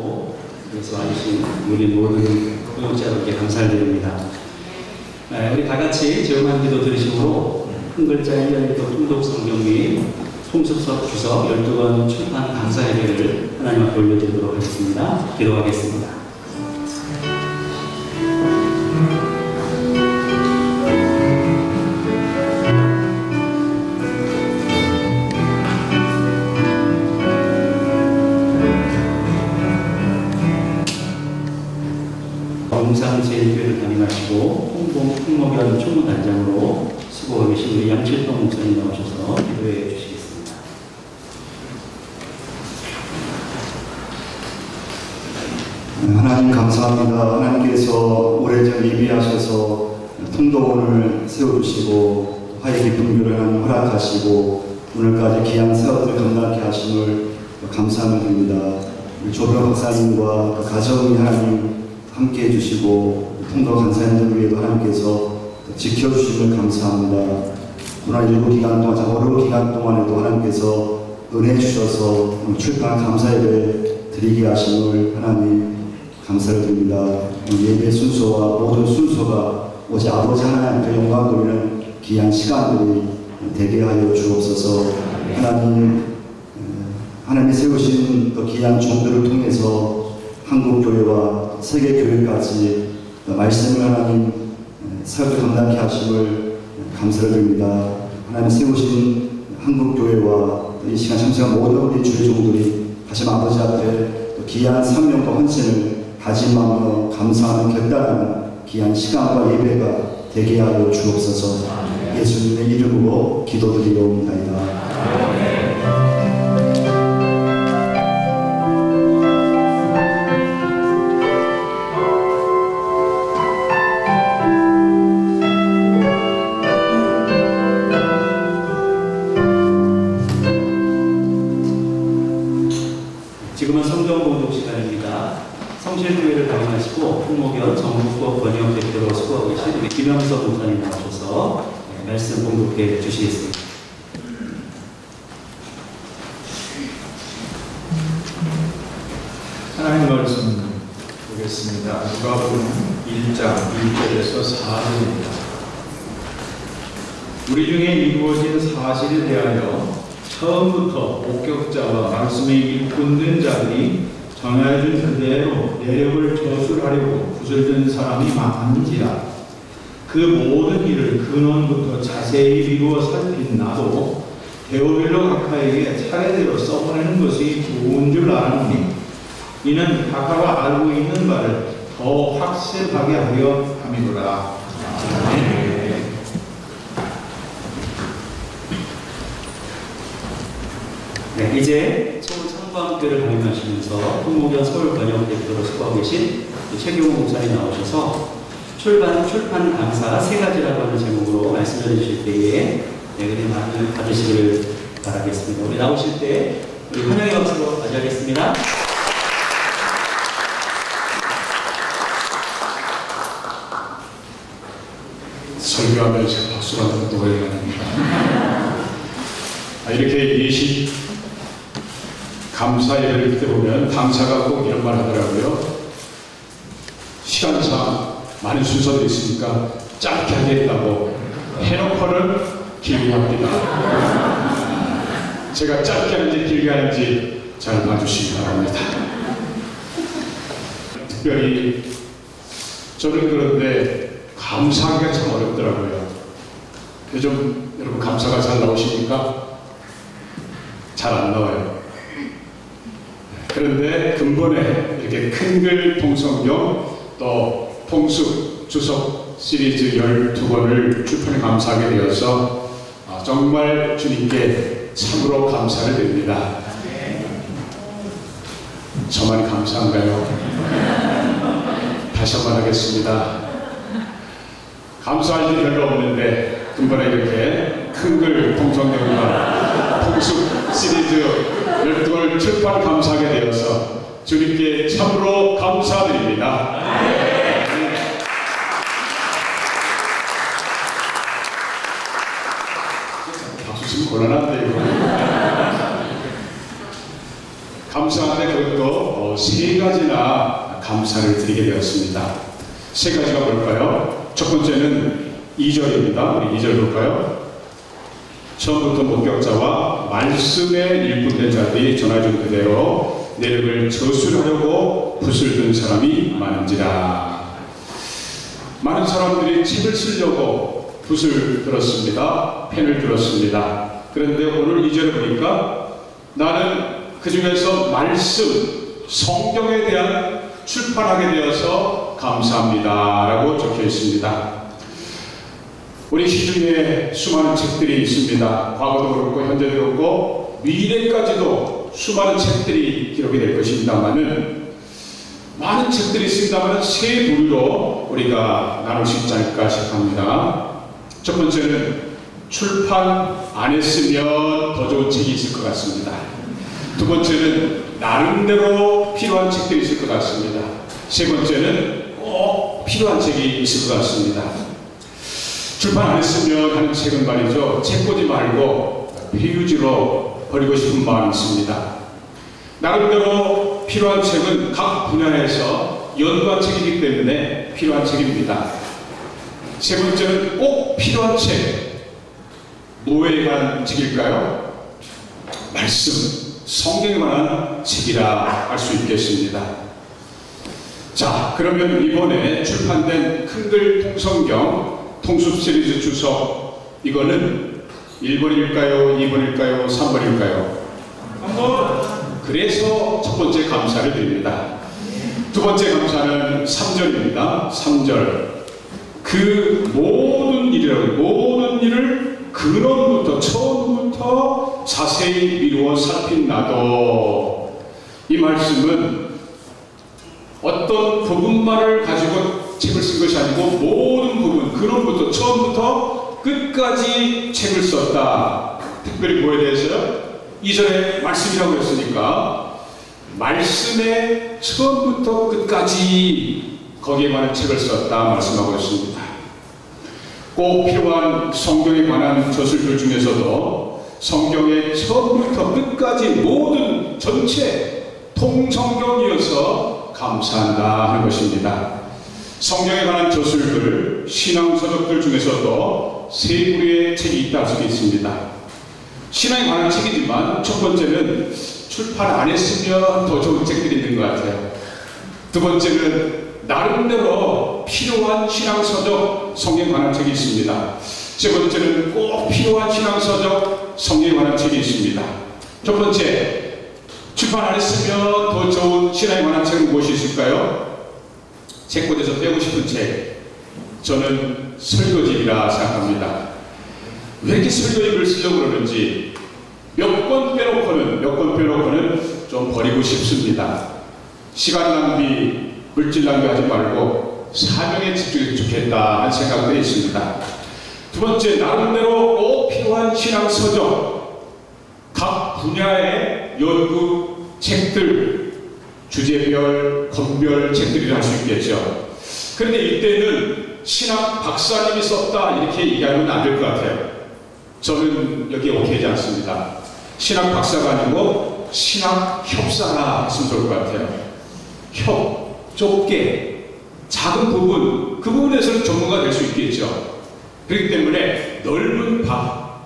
받고 그래서 와주신 우리 모든 구독자분께 감사드립니다. 우리 다 같이 조용한 기도 들으심으로 한 글자 1년일독 통독성경 및 통숲 주석 12권 출판 감사예배를 하나님 앞에 올려드리도록 하겠습니다. 기도하겠습니다. 제일교회를 담임하시고 통봉 통목연 총무단장으로 수고하고 계신 우리 양칠동 목사님 나오셔서 기도해 주시겠습니다. 하나님 감사합니다. 하나님께서 오래전 예비하셔서 통독원을 세워주시고 화해 깊은 교류를 허락하시고 오늘까지 귀한 세월을 감당케 하심을 감사드립니다. 조병호 목사님과 가정이 하나님 함께 해주시고 통독 간사님들 위에도 하나님께서 지켜주심을 감사합니다. 코로나19 기간 동안 참 어려운 기간 동안에도 하나님께서 은혜 주셔서 출판 감사예배 드리게 하심을 하나님 감사를 드립니다. 예배 순서와 모든 순서가 오직 아버지 하나님께 영광 돌리는 귀한 시간들이 되게 하여 주옵소서. 하나님이 세우신 그 귀한 종들을 통해서 한국교회와 세계교회까지 말씀을 하나님 사역을 감당케 하심을 감사를 드립니다. 하나님 세우신 한국교회와 이 시간 참석한 모든 우리 주의 종들이 다시 아버지 앞에 귀한 성령과 헌신을 가진 마음으로 감사하는 결단하는 귀한 시간과 예배가 되게 하여 주옵소서. 예수님의 이름으로 기도드리옵나이다. 주시겠습니다. 하나님 말씀 보겠습니다. 누가복음 1장 1절에서 4절입니다. 우리 중에 이루어진 사실에 대하여 처음부터 목격자와 말씀에 일꾼된 자들이 정해진 그대로 내력을 저술하려고 구슬든 사람이 많은지라. 그 모든 일을 근원부터 자세히 미루어 살핀 나도 데오빌로 각하에게 차례대로 써보내는 것이 좋은 줄 아느니 이는 각하가 알고 있는 바를 더 확실하게 하려 함이로라. 아멘. 네, 이제 서울 창광교회를 담임하시면서 통목연 서울 번역대표로 수고하고 계신 최경호 목사님 나오셔서 출판 강사 세 가지라고 하는 제목으로 말씀 전해주실 때에 은혜 많이 받으시기를 바라겠습니다. 우리 나오실 때 우리 환영의 박수로 맞이하겠습니다. 설교하면 제가 박수받는 노래가 됩니다. 이렇게 예식 감사 예배를 할 때 보면 강사가 꼭 이런 말 하더라고요. 시간상 많은 순서도 있으니까 짧게 하겠다고 해놓고는 길게 합니다. 제가 짧게 하는지 길게 하는지 잘 봐주시기 바랍니다. 특별히 저는 그런데 감사하기가 참 어렵더라고요. 요즘 여러분 감사가 잘 나오십니까? 잘 안 나와요. 그런데 근본에 이렇게 큰글 통성경 또 통숲 주석 시리즈 12권을 출판에 감사하게 되어서 정말 주님께 참으로 감사를 드립니다. 저만 감사한가요? 다시 한번 하겠습니다. 감사할 일 별로 없는데 금번에 이렇게 큰글 통성경과 통숲 시리즈 12권을 출판 감사하게 되어서 주님께 참으로 감사드립니다. 곤란한데 이거 감사하는데 그것도 세 가지나 감사를 드리게 되었습니다. 세 가지가 뭘까요? 첫 번째는 2절입니다. 우리 2절 볼까요? 처음부터 목격자와 말씀에 일꾼된 자들이 전하준 그대로 내력을 저술하려고 붓을 든 사람이 많은지라. 많은 사람들이 책을 쓰려고 붓을 들었습니다. 펜을 들었습니다. 그런데 오늘 2절에 보니까 나는 그 중에서 말씀, 성경에 대한 출판하게 되어서 감사합니다 라고 적혀 있습니다. 우리 시중에 수많은 책들이 있습니다. 과거도 그렇고 현재도 그렇고 미래까지도 수많은 책들이 기록이 될 것입니다만은 많은 책들이 있습니다만 세 부류로 우리가 나눌 수 있지 않을까 생각합니다. 첫 번째는 출판 안 했으면 더 좋은 책이 있을 것 같습니다. 두 번째는 나름대로 필요한 책들이 있을 것 같습니다. 세 번째는 꼭 필요한 책이 있을 것 같습니다. 출판 안 했으면 하는 책은 말이죠. 책 보지 말고 폐유지로 버리고 싶은 마음이 있습니다. 나름대로 필요한 책은 각 분야에서 연구한 책이기 때문에 필요한 책입니다. 세 번째는 꼭 필요한 책. 뭐에 관한 책일까요? 말씀, 성경에 관한 책이라 할 수 있겠습니다. 자, 그러면 이번에 출판된 큰글 통성경, 통숲 시리즈 주석, 이거는 1번일까요? 2번일까요? 3번일까요? 3번! 그래서 첫 번째 감사를 드립니다. 두 번째 감사는 3절입니다. 3절. 그 모든 일이라고, 모든 일을 근원부터 처음부터 자세히 미루어 살핀 나도. 이 말씀은 어떤 부분만을 가지고 책을 쓴 것이 아니고 모든 부분, 근원부터 처음부터 끝까지 책을 썼다. 특별히 뭐에 대해서요? 2절에 말씀이라고 했으니까 말씀의 처음부터 끝까지 거기에 관한 책을 썼다 말씀하고 있습니다. 꼭 필요한 성경에 관한 저술들 중에서도 성경의 처음부터 끝까지 모든 전체 통성경이어서 감사한다 하는 것입니다. 성경에 관한 저술들, 신앙서적들 중에서도 세 부류의 책이 있다 할 수도 있습니다. 신앙에 관한 책이지만 첫 번째는 출판 안 했으면 더 좋은 책들이 있는 것 같아요. 두 번째는 나름대로 필요한 신앙서적, 성경에 관한 책이 있습니다. 세 번째는 꼭 필요한 신앙서적, 성경에 관한 책이 있습니다. 첫 번째, 출판 안 했으면 더 좋은 신앙에 관한 책은 무엇이 있을까요? 책꽂이에서 빼고 싶은 책. 저는 설교집이라 생각합니다. 왜 이렇게 설교집을 쓰려고 그러는지 몇 권 빼놓고는 좀 버리고 싶습니다. 시간 낭비, 물질 낭비하지 말고 사명에 집중해도 좋겠다 하는 생각도 있습니다. 두 번째, 나름대로 꼭 필요한 신앙서적, 각 분야의 연구 책들, 주제별, 권별 책들이라 할 수 있겠죠. 그런데 이때는 신학 박사님이 썼다 이렇게 얘기하면 안 될 것 같아요. 저는 여기에 오케이지 않습니다. 신학 박사가 아니고 신학 협사나 했으면 좋을 것 같아요. 좁게 작은 부분, 그 부분에서는 전문가 될 수 있겠죠. 그렇기 때문에 넓은 밥,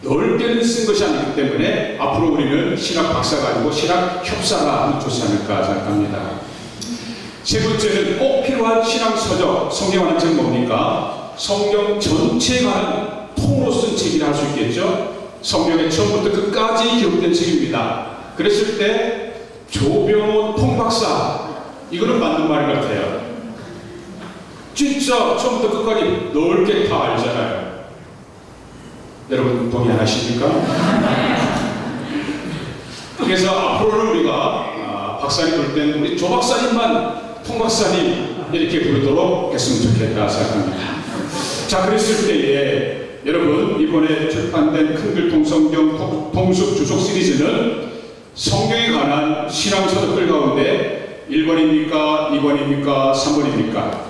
넓게는 쓴 것이 아니기 때문에 앞으로 우리는 신학 박사가 아니고 신학 협사가 하면 좋지 않을까 생각합니다. 세 번째는 꼭 필요한 신앙 서적, 성경 하는 책은 뭡니까? 성경 전체에 관한 통으로 쓴 책이라 할 수 있겠죠. 성경의 처음부터 끝까지 기록된 책입니다. 그랬을 때 조병호 통박사, 이거는 맞는 말 같아요. 진짜 처음부터 끝까지 넓게 다 알잖아요. 여러분 동의 안 하십니까? 그래서 앞으로는 우리가 박사님 볼 때는 우리 조 박사님만 통 박사님 이렇게 부르도록 했으면 좋겠다 생각합니다. 자, 그랬을 때에 여러분 이번에 출판된 큰글 통성경 통숲 주석 시리즈는 성경에 관한 신앙서적들 가운데 1번입니까? 2번입니까? 3번입니까?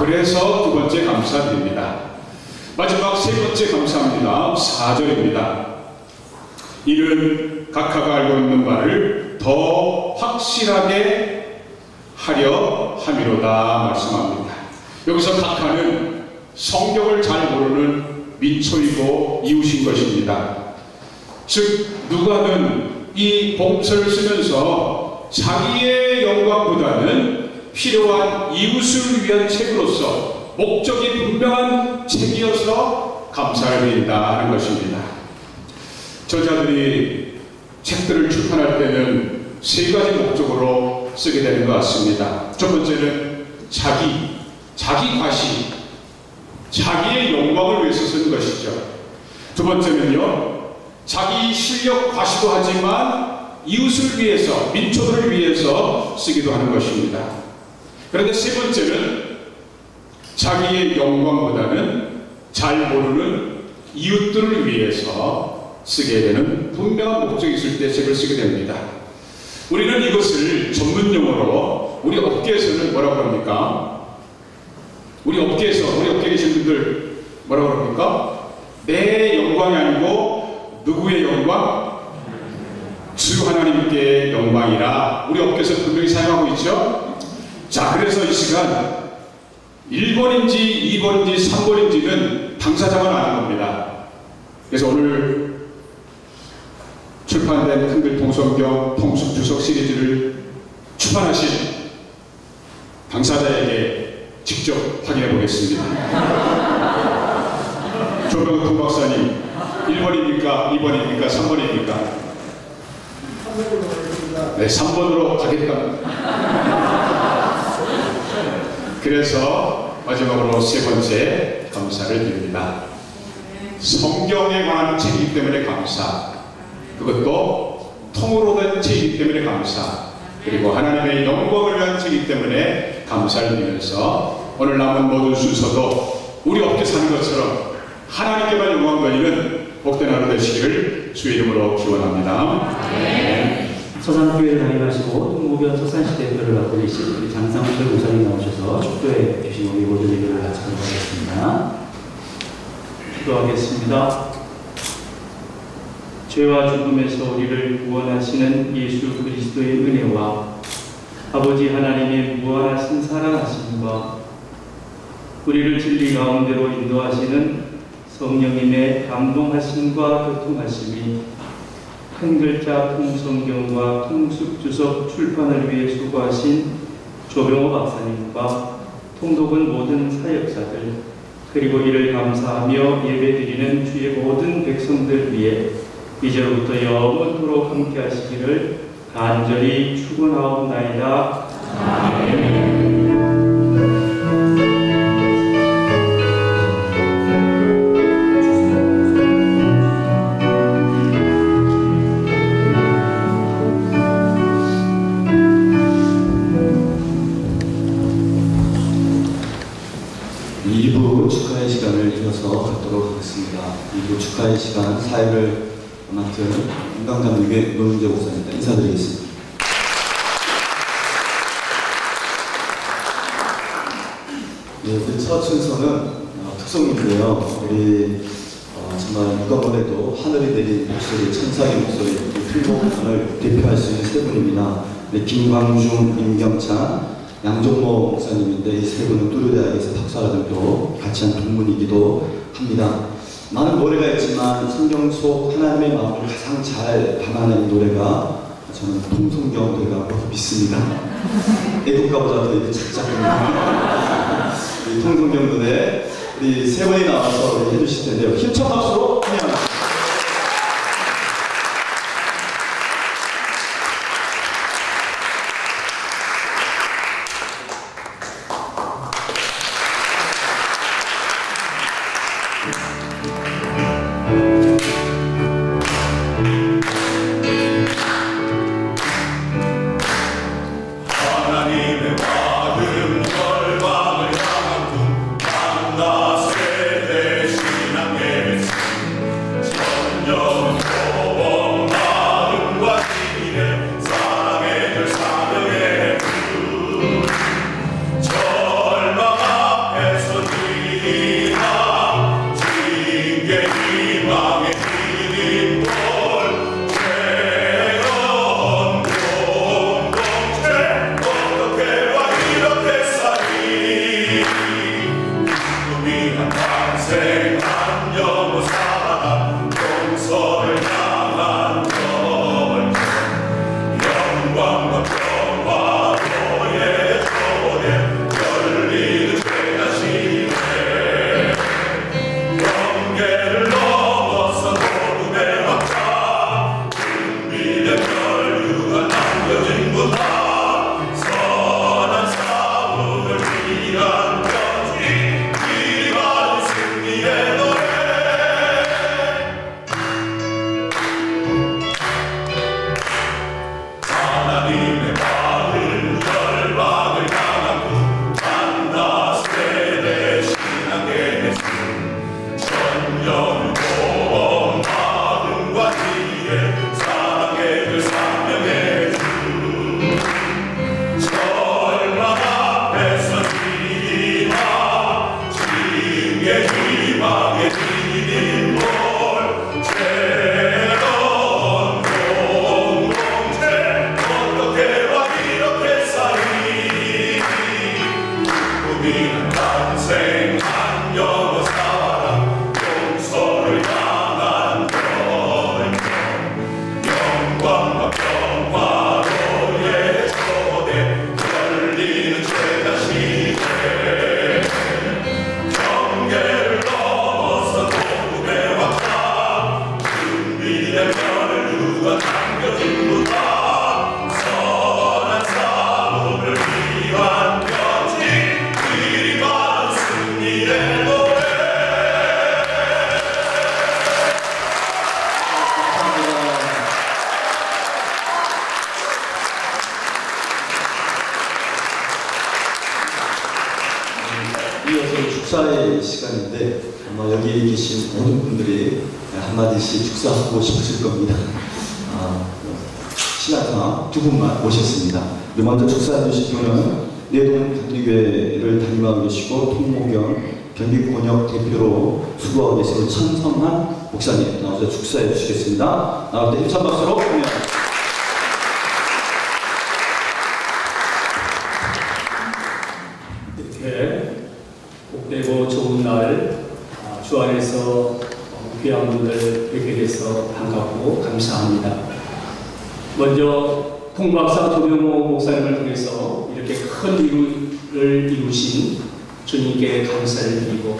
그래서 두 번째 감사드립니다. 마지막 세 번째 감사합니다. 4절입니다. 이는 각하가 알고 있는 바를 더 확실하게 하려 함이로다 말씀합니다. 여기서 각하는 성경을 잘 모르는 민초이고 이웃인 것입니다. 즉 누가는 이 봉서를 쓰면서 자기의 영광보다는 필요한 이웃을 위한 책으로서 목적이 분명한 책이어서 감사를 드린다 하는 것입니다. 저자들이 책들을 출판할 때는 세 가지 목적으로 쓰게 되는 것 같습니다. 첫 번째는 자기 과시, 자기의 영광을 위해서 쓰는 것이죠. 두 번째는요, 자기 실력 과시도 하지만 이웃을 위해서, 민초를 위해서 쓰기도 하는 것입니다. 그런데 세 번째는 자기의 영광보다는 잘 모르는 이웃들을 위해서 쓰게 되는 분명한 목적이 있을 때 책을 쓰게 됩니다. 우리는 이것을 전문용어로 우리 업계에서는 뭐라고 합니까? 우리 업계에 계신 분들 뭐라고 합니까? 내 영광이 아니고 누구의 영광? 주 하나님께 영광이라 우리 업계에서 분명히 사용하고 있죠. 자, 그래서 이 시간 1번인지 2번인지 3번인지는 당사자만 아는 겁니다. 그래서 오늘 출판된 큰글 통성경 통숲주석 시리즈를 출판하신 당사자에게 직접 확인해 보겠습니다. 조병호 통박사님, 1번입니까? 2번입니까? 3번입니까? 3번으로 가겠습니다. 네, 3번으로 가겠다. 그래서 마지막으로 세 번째 감사를 드립니다. 성경에 관한 책이기 때문에 감사. 그것도 통으로 된 책이기 때문에 감사. 그리고 하나님의 영광을 위한 책이기 때문에 감사를 드리면서 오늘 남은 모든 순서도 우리 업계 사는 것처럼 하나님께만 영광 돌리는 복된 하루 되시기를 주의 이름으로 기원합니다. 네. 서산교회를 담임하시고 통목연 서산시 대표를 맡고 계신 우리 장상철 목사님 나오셔서 축도해 주신 우리 모든 예배를 같이 감사하겠습니다. 기도하겠습니다. 죄와 죽음에서 우리를 구원하시는 예수 그리스도의 은혜와 아버지 하나님의 무한하신 사랑하심과 우리를 진리 가운데로 인도하시는 성령님의 감동하심과 교통하심이 한 글자 통성경과 통숲주석 출판을 위해 수고하신 조병호 박사님과 통독원 모든 사역자들, 그리고 이를 감사하며 예배드리는 주의 모든 백성들 위해 이제부터 영원토록 함께하시기를 간절히 축원하옵나이다. 아멘. 축하의 시간 사회를 맡은 은강감리교회 노은재 목사님과 인사드리겠습니다. 네, 그 첫 순서는 특성인데요. 우리 정말 누가 보내도 하늘이 내린 목소리, 천사의 목소리, 통목연을 대표할 수 있는 세 분입니다. 네, 김광중, 민경찬, 양종모 목사님인데 이 세 분은 뚜르대학에서 박사학위를 또 같이 한 동문이기도 합니다. 많은 노래가 있지만 성경 속 하나님의 마음을 가장 잘 담아낸 노래가 저는 통성경 노래라고 믿습니다. 애국가보다 더 이렇게 착착합니다. 이 통성경 노래 우리 세 분이 나와서 해주실 텐데요. 힘찬 박수로 환영합니다. 천성환 목사님 나와서 축사해 주시겠습니다. 나올 때 힘찬 박수로 보면 이렇게 복되고 좋은 날 주 안에서 귀한 분들 뵙게 돼서 반갑고 감사합니다. 먼저 통박사 조병호 목사님을 통해서 이렇게 큰 일을 이루신 주님께 감사를 드리고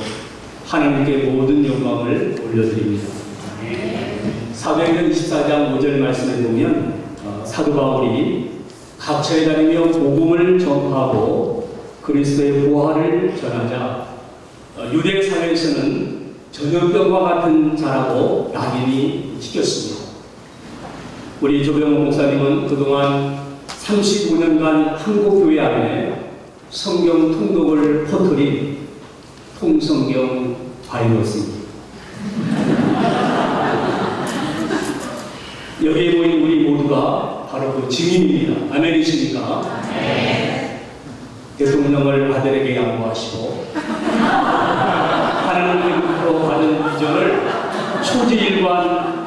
하나님께 모든 영광을 올려드립니다. 사도행전 24장 5절 말씀에 보면 사도 바울이 각처에 다니며 복음을 전파하고 그리스도의 보화를 전하자 유대 사회에서는 전염병과 같은 자라고 낙인이 찍혔습니다. 우리 조병호 목사님은 그동안 35년간 한국교회 안에 성경통독을 퍼뜨린 통성경 바이러스입니다. 여기에 모인 우리 모두가 바로 그 증인입니다. 아멘이십니까? 네. 대통령을 아들에게 양보하시고 하나님으로 받은 비전을 초지일관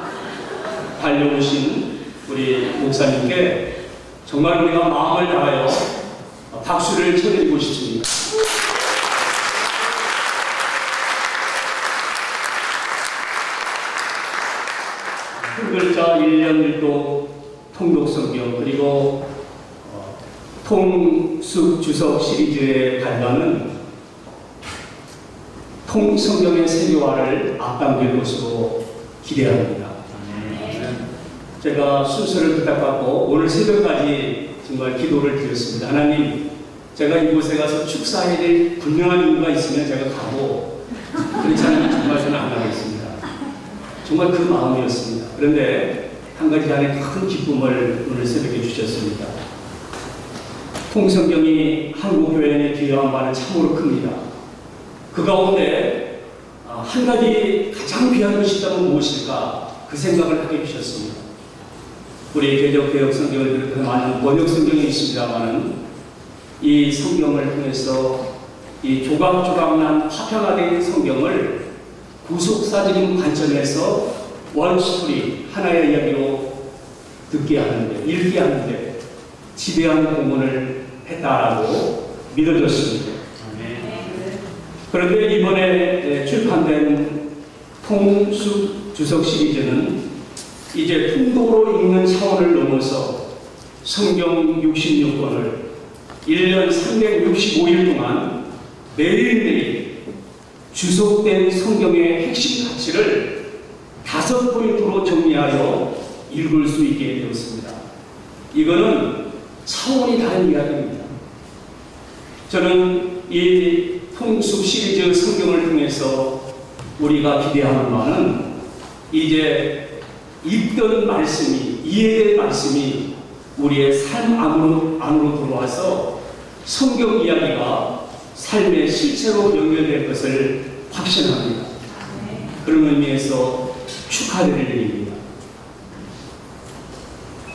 달려오신 우리 목사님께 정말 우리가 마음을 다하여 박수를 쳐드리고 싶습니다. 글자 1년일독 통독성경 그리고 통숲주석 시리즈의 발단은 통성경의 세계화를 앞당길 것으로 기대합니다. 제가 순서를 부탁받고 오늘 새벽까지 정말 기도를 드렸습니다. 하나님, 제가 이곳에 가서 축사해야 될 분명한 이유가 있으면 제가 가고 그렇지 않으면 정말 저는 안 가겠습니다. 정말 그 마음이었습니다. 그런데 한 가지 안에 큰 기쁨을 오늘 새벽에 주셨습니다. 통성경이 한국교회에 기여한 바는 참으로 큽니다. 그 가운데 한 가지 가장 귀한 것이 있다면 무엇일까 그 생각을 하게 해주셨습니다. 우리 개정개혁 성경을 비롯한 많은 번역 성경이 있습니다만 이 성경을 통해서 이 조각조각난 파편화된 성경을 구속사적인 관점에서 원스토리 하나의 이야기로 듣게 하는데 읽게 하는데 지대한 공헌을 했다라고 믿어졌습니다. 그런데 이번에 출판된 통숲 주석 시리즈는 이제 통독으로 읽는 차원을 넘어서 성경 66권을 1년 365일 동안 매일매일 주석된 성경의 핵심 가치를 5 포인트로 정리하여 읽을 수 있게 되었습니다. 이거는 차원이 다른 이야기입니다. 저는 이 통숲 시리즈 성경을 통해서 우리가 기대하는 바는 이제 읽던 말씀이, 이해된 말씀이 우리의 삶 안으로 들어와서 성경 이야기가 삶의 실체로 연결될 것을 확신합니다. 그런 의미에서 축하드릴 일입니다.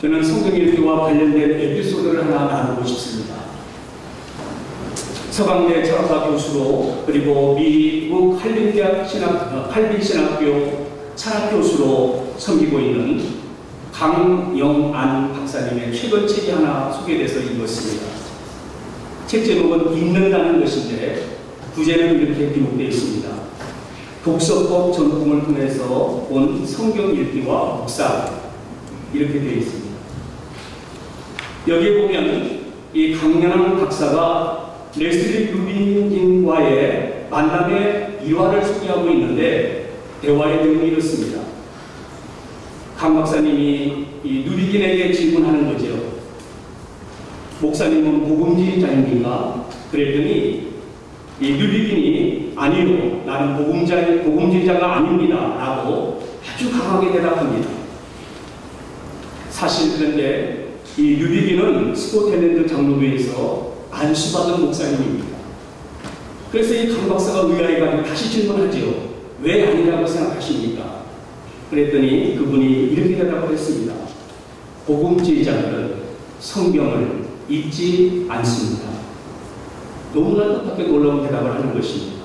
저는 성경읽기와 관련된 에피소드를 하나 나누고 싶습니다. 서강대 철학사 교수로, 그리고 미국 할빈대학 칼빈신학교 철학교수로 섬기고 있는 강영안 박사님의 최근 책이 하나 소개돼서 읽었습니다. 책 제목은 읽는다는 것인데 부제는 이렇게 기록되어 있습니다. 독서법 전공을 통해서 온 성경 읽기와 묵상, 이렇게 되어 있습니다. 여기에 보면 이 강영안 박사가 레슬리 루빈과의 만남의 일화를 소개하고 있는데 대화의 내용이 이렇습니다. 강 박사님이 이 누비긴에게 질문하는 거죠. 목사님은 복음주의자입니까? 그랬더니 이 누비긴이 아니요, 나는 복음주의자가 아닙니다 라고 아주 강하게 대답합니다. 사실 그런데 이 누비긴은 스코틀랜드 장로교에서 안수받은 목사님입니다. 그래서 이 강 박사가 의아해가지고 다시 질문하죠. 왜 아니라고 생각하십니까? 그랬더니 그분이 이렇게 대답을 했습니다. 복음주의자들은 성경을 읽지 않습니다. 너무나 뜻밖의 놀라운 대답을 하는 것입니다.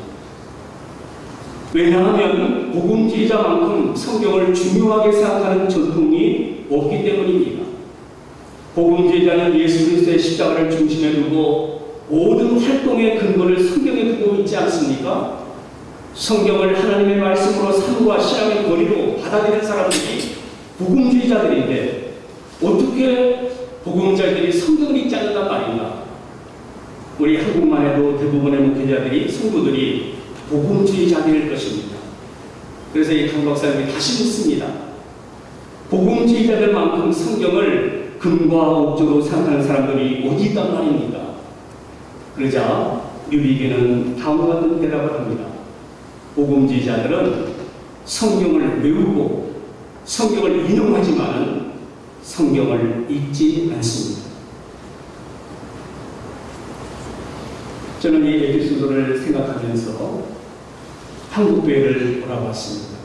왜냐하면 복음주의자만큼 성경을 중요하게 생각하는 전통이 없기 때문입니다. 복음주의자는 예수 그리스도의 십자가를 중심에 두고 모든 활동의 근거를 성경에 두고 있지 않습니까? 성경을 하나님의 말씀으로 삶과 신앙의 권위로 받아들이는 사람들이 복음주의자들인데 어떻게 복음주의자들이 성경을 읽지 않는단 말인가? 우리 한국만 해도 대부분의 목회자들이, 성도들이 복음주의자들일 것입니다. 그래서 이 강 박사님이 다시 묻습니다. 복음주의자들만큼 성경을 근거와 목적으로 생각하는 사람들이 어디 있단 말입니까? 그러자 뉴비기는 다음과 같은 대답을 합니다. 복음주의자들은 성경을 외우고 성경을 인용하지만 성경을 읽지 않습니다. 저는 이 에피소드를 생각하면서 한국교회를 돌아봤습니다.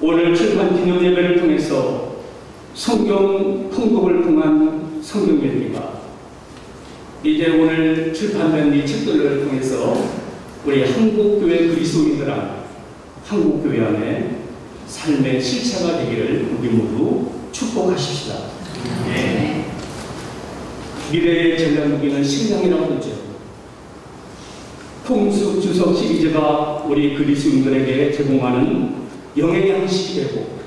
오늘 출판 기념예배를 통해서 성경 통독을 통한 성경예배가 이제 오늘 출판된 이 책들을 통해서 우리 한국교회 그리스도인들아, 한국교회 안에 삶의 실체가 되기를 우리 모두 축복하십시다. 네. 미래의 전략무기는 신앙이라고 했죠. 통숲주석 시리즈가 우리 그리스도인들에게 제공하는 영의 양식이 되고,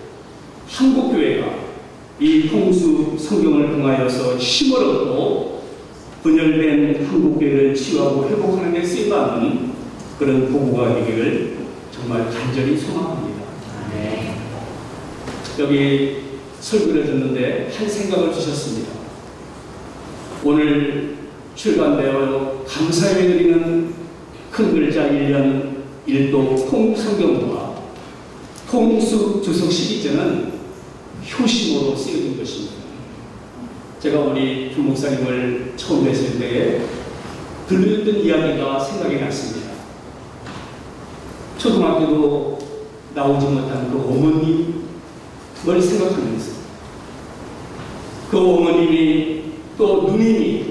한국교회가 이 통숲 성경을 통하여서 힘을 얻고 분열된 한국교회를 치유하고 회복하는 데 쓰임받는 그런 보고가 되기를 정말 간절히 소망합니다. 네. 여기 설교를 듣는데 한 생각을 주셨습니다. 오늘 출간되어 감사해드리는 큰 글자 1년 1독 통성경과 통숲주석 시리즈는 효심으로 쓰여진 것입니다. 제가 우리 김목사님을 처음 뵀을 때에 들려줬던 이야기가 생각이 났습니다. 초등학교도 나오지 못한 그 어머님을 생각하면서, 그 어머님이 또 누님이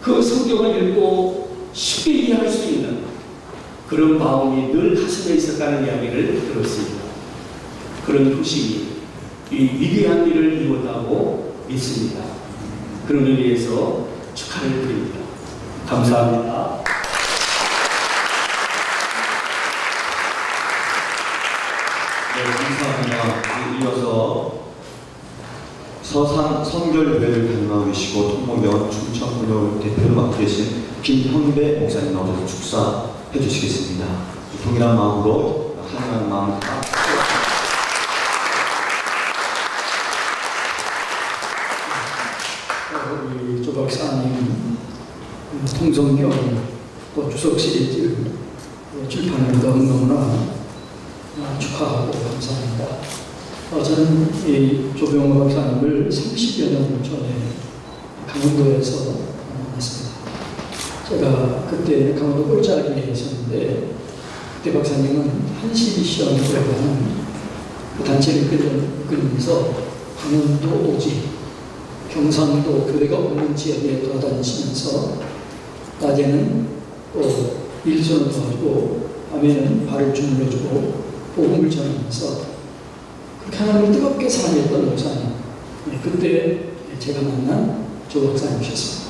그 성경을 읽고 쉽게 이해할 수 있는 그런 마음이 늘 가슴에 있었다는 이야기를 들었습니다. 그런 소식이 이 위대한 일을 이뤘다고 믿습니다. 그런 의미에서 축하를 드립니다. 감사합니다. 이어서 서산 성결교회를 담당하고 계시고 통목연 충청군을 대표로 맡고 계신 김형배 목사님 나오셔서 축사해 주시겠습니다. 동일한 마음으로 하나님의 마음을 다 우리 조 박사님 통성경 또 주석 시리즈 출판을 너무너무나 축하하고 감사합니다. 저는 이 조병호 박사님을 30여 년 전에 강원도에서 만났습니다. 제가 그때 강원도 꼴짝에 있었는데 그때 박사님은 한시미션이라고 하는 그 단체를 끌면서 강원도 오지 경상도 교회가 없는 지역에 돌아다니시면서 낮에는 또 일선을 도와주고 밤에는 발을 주물러주고 복음을 전하면서 그렇게 하나님을 뜨겁게 사랑했던 목사님, 그때 제가 만난 조 박사님이셨습니다.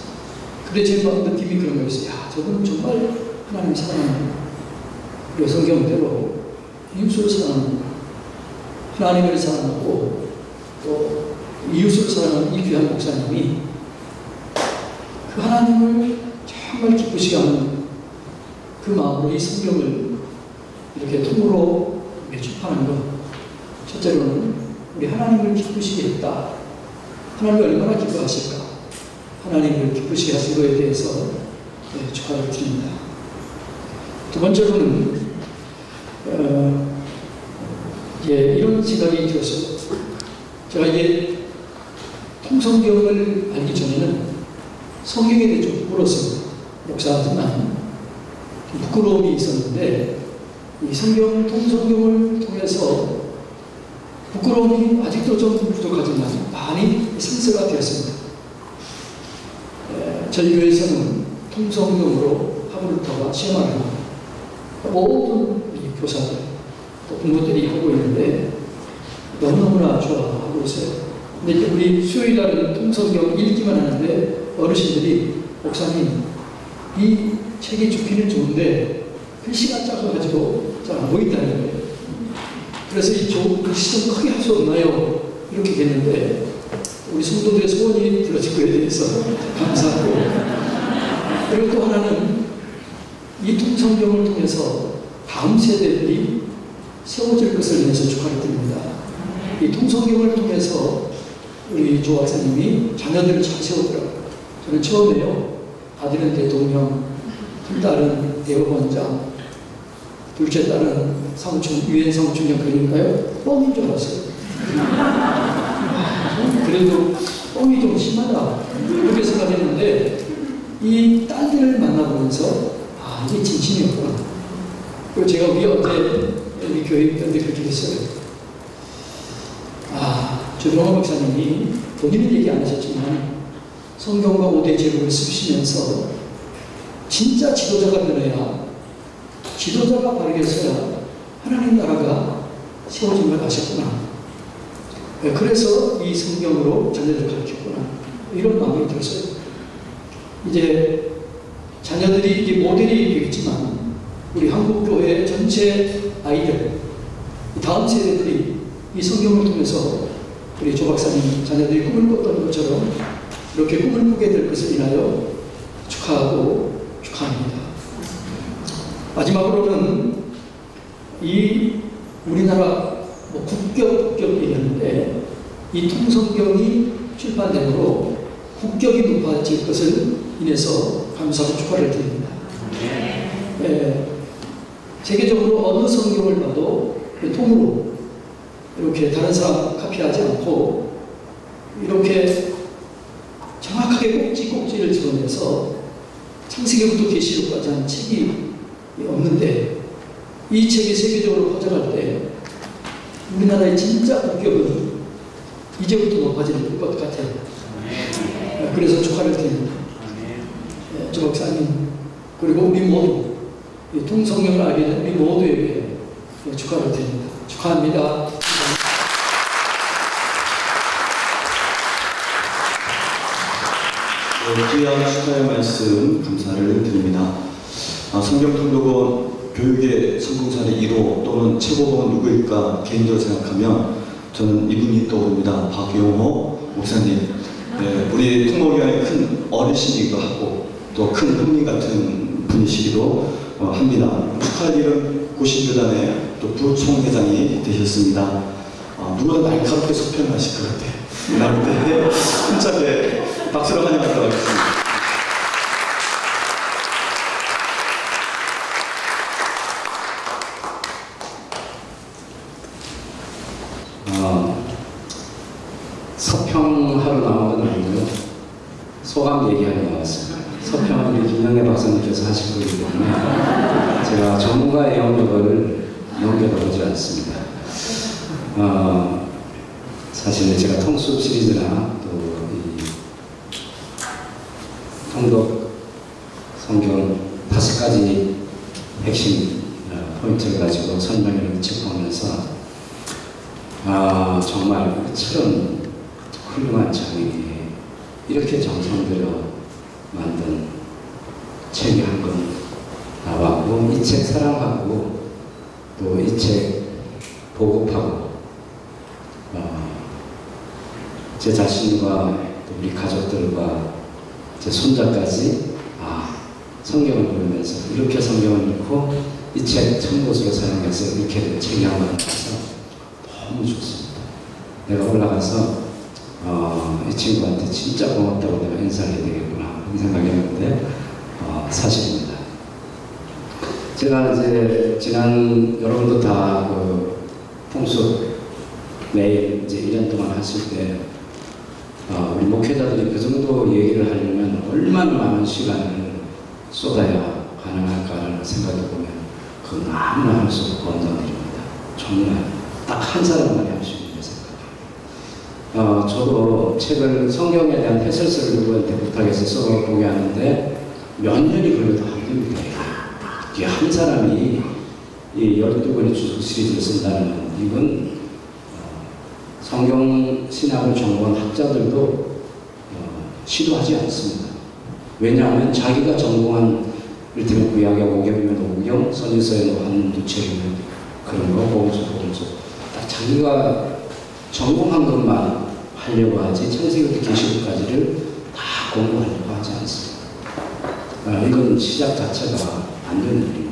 근데 제 마음 느낌이 그런 거였어요. 야, 저분은 정말 하나님 사랑하는, 그리고 성경대로 이웃을 사랑하는, 하나님을 사랑하고 또 이웃을 사랑하는 이 귀한 목사님이 그 하나님을 정말 기쁘시게 하는 그 마음으로 이 성경을 이렇게 통으로 출판하는 것, 첫째로는 우리 하나님을 기쁘시게 했다, 하나님이 얼마나 기뻐하실까, 하나님을 기쁘시게 하신 것에 대해서 축하를 드립니다. 두 번째로는 이런 생각이 들었어요. 제가 이게 통성경을 알기 전에는 성경에 대해 좀 부끄러웠습니다. 목사지만 부끄러움이 있었는데 이 성경, 통성경을 통해서 부끄러움이 아직도 좀 부족하지만 많이 상세가 되었습니다. 저희 교회에서는 통성경으로 하물터가 시험을 하고 모든 이 교사들, 또 부모들이 하고 있는데 너무너무나 좋아하고 있어요. 근데 우리 수요일날은 통성경 읽기만 하는데 어르신들이 목사님 이 책이 좋기는 좋은데 글씨가 작아 가지고 잘 안 보인다는 거예요. 그래서 이 좋은 글씨 좀 크게 할 수 없나요? 이렇게 했는데 우리 성도들의 소원이 들어진 거에 대해서 감사하고, 그리고 또 하나는 이 통성경을 통해서 다음 세대들이 세워질 것을 위해서 축하를 드립니다. 이 통성경을 통해서 우리 조 박사님이 자녀들을 잘 세우더라고요. 저는 처음에요. 아들은 대통령, 둘 딸은 대법원장, 둘째 딸은 삼촌, 유엔 삼촌형 그러니까요. 뻥인 줄 알았어요. 그래도 뻥이 좀 심하다, 그렇게 생각했는데 이 딸들을 만나보면서 아, 이게 진심이었구나. 그리고 제가 우리 어제 우리 교회 있던데 그렇게 됐어요. 조병호 박사님이 본인은 얘기 안 하셨지만 성경과 5대 제목을 쓰시면서 진짜 지도자가 되어야, 지도자가 바르게 서야 하나님 나라가 세워진 걸 아셨구나. 그래서 이 성경으로 자녀들을 가르쳤구나, 이런 마음이 들었어요. 이제 자녀들이 이게 모델이 되겠지만 우리 한국교회 전체 아이들, 다음 세대들이 이 성경을 통해서 우리 조 박사님 자녀들이 꿈을 꿨던 것처럼 이렇게 꿈을 꾸게 될 것을 인하여 축하하고 축하합니다. 마지막으로는 이 우리나라 뭐 국격이었는데 이 통성경이 출판됨으로 국격이 높아질 것을 인해서 감사하고 축하를 드립니다. 네, 세계적으로 어느 성경을 봐도 통으로 이렇게 다른 사람 카피하지 않고 이렇게 정확하게 꼭지꼭지를 집어내서 창세기부터 계시록까지 한 책이 없는데 이 책이 세계적으로 퍼져갈 때 우리나라의 진짜 국격은 이제부터 높아질 것 같아요. 그래서 축하를 드립니다. 조 박사님, 그리고 우리 모두 이 통성경을 알게 된 우리 모두에게 축하를 드립니다. 축하합니다. 귀한 축하의 말씀 감사를 드립니다. 성경통독원 교육의 성공사례 1호 또는 최고봉은 누구일까 개인적으로 생각하면 저는 이분이 떠오릅니다. 박영호 목사님, 네, 우리 통목연의 큰 어르신이기도 하고 또 큰 흥미 같은 분이시기도 합니다. 축하할 일은 고신교단의 또 부총회장이 되셨습니다. 누구나 날카롭게 소평하실 것 같아요. 이날 때 진짜 박수로 환영하도록 하겠습니다. 서평하러 나온 건 아니고요. 소감 얘기하러 나왔습니다. 서평은 우리 김영애 박사님께서 하신 거기 때문에 제가 전문가의 영역을 넘겨보지 않습니다. 사실 제가 통숲 시리즈나 또 이 통독 성경 5가지 핵심 포인트를 가지고 설명을 짚어오면서 정말 그처럼 훌륭한 장에게 이렇게 정성들여 만든 책이 한 권 나왔고, 이 책 사랑하고 또 이 책 보급하고 제 자신과 또 우리 가족들과 제 손자까지 성경을 보면서 이렇게 성경을 읽고 이 책 참고서로 사용해서 이렇게 책이 한 권 나와서 너무 좋습니다. 내가 올라가서 이 친구한테 진짜 고맙다고 내가 인사를 해야 되겠구나 이 생각이 했는데 사실입니다. 제가 이제 지난 여러분도 다 통숲 매일 이제 1년 동안 하실 때 우리 목회자들이 그 정도 얘기를 하려면 얼마나 많은 시간을 쏟아야 가능할까라는 생각을 보면 그건 아무나 할 수 없고 원장들입니다. 정말 딱 한 사람만이 할 수 있는 저도 책을 성경에 대한 해설서를 누구한테 부탁해서 써보게 하는데 몇 년이 걸려도 안 됩니다. 이게 한 사람이 이 12권의 주석 시리즈를 쓴다는 이건 성경 신학을 전공한 학자들도 시도하지 않습니다. 왜냐하면 자기가 전공한 이를테면 구약의 오경이면 오경, 선지서에 한문 두 책이면 그런 거, 보건소 딱 자기가 전공한 것만 하려고 하지 창세기부터 계시록까지를 다 공부하려고 하지 않습니다. 이건 시작 자체가 안 되는 일입니다.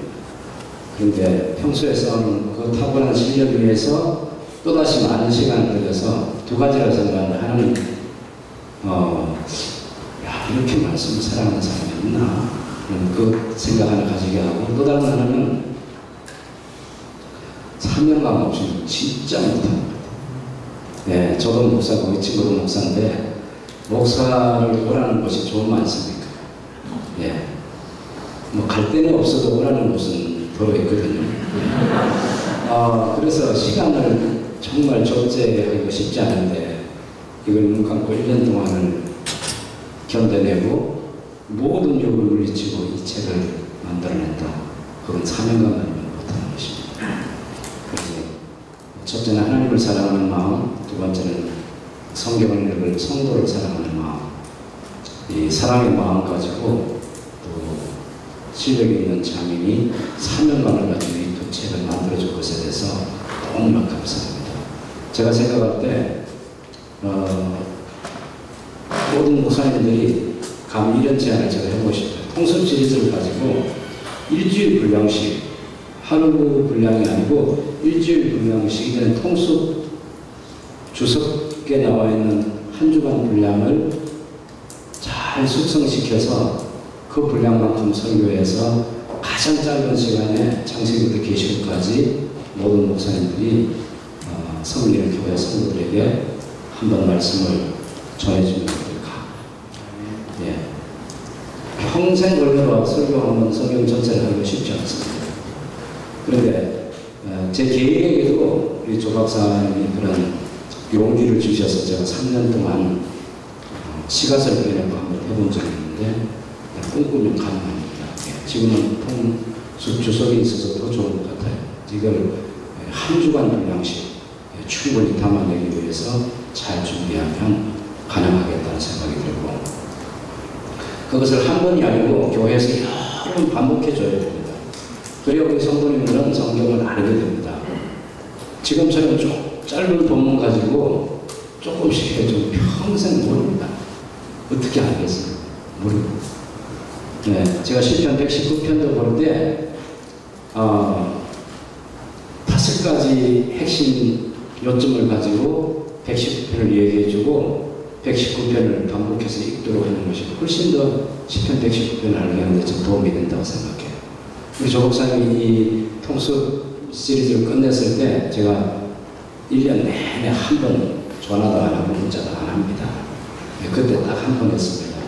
그런데 평소에 쌓은 그 탁월한 실력을 위해서 또다시 많은 시간을 들여서 두 가지를 생각을 하는 이렇게 말씀을 사랑하는 사람이 있나? 그 생각을 가지게 하고 또 다른 하나는 사명감 없이 진짜 못합니다. 네, 저도 목사고 이 친구도 목사인데 목사를 오라는 것이 좀 많습니까? 예, 뭐 갈 데는 없어도 오라는 곳은 더러 있거든요. 그래서 시간을 정말 절제하기가 쉽지 않은데 이걸 눈 감고 1년 동안을 견뎌내고 모든 욕을 물리치고 이 책을 만들어냈다. 그건 사명감 아니면 못하는 것입니다. 그래서 첫째는 하나님을 사랑하는 마음, 두 번째는 성경을 읽을 성도를 사랑하는 마음, 이 사랑의 마음 가지고 또 실력이 있는 장인이 사명감을 가지고 이 두 책을 만들어준 것에 대해서 너무나 감사합니다. 제가 생각할 때 모든 목사님들이 감 이런 제안을 제가 해보실 때 통섭 시리즈를 가지고 일주일 분량씩 하루 분량이 아니고 일주일 분량씩이면 통숲 주석에 나와 있는 한 주간 분량을 잘 숙성시켜서 그 분량만큼 설교해서 가장 짧은 시간에 창세기부터 계시록까지 모든 목사님들이 성리를 교회 성도들에게 한번 말씀을 전해주면 어떨까. 예. 평생 걸려라 설교하면 성경 전체를 하기가 쉽지 않습니다. 그런데 제 개인에게도 우리 조 박사님이 그런 용기를 주셔서 제가 3년 동안 시가설교라고 한번 해본 적이 있는데 꿈꾸면 가능합니다. 지금은 통주석이 있어서 더 좋은 것 같아요. 이걸 한 주간 분량씩 충분히 담아내기 위해서 잘 준비하면 가능하겠다는 생각이 들고 그것을 한 번이 아니고 교회에서 여러 번 반복해줘야 됩니다. 그래야 우리 성도님들은 성경을 알게 됩니다. 지금처럼 짧은 본문 가지고 조금씩 해도 평생 모릅니다. 어떻게 알겠어요? 모르고. 네, 제가 시편 119편도 볼 때 5가지 핵심 요점을 가지고 110편을 얘기해주고 119편을 반복해서 읽도록 하는 것이 훨씬 더 시편 119편을 알게 하는 데 좀 도움이 된다고 생각해요. 우리 조 목사님이 이 통숲 시리즈를 끝냈을 때 제가 1년 내내 한 번 전화도 안 하고 문자도 안 합니다. 네, 그때 딱 한 번 했습니다.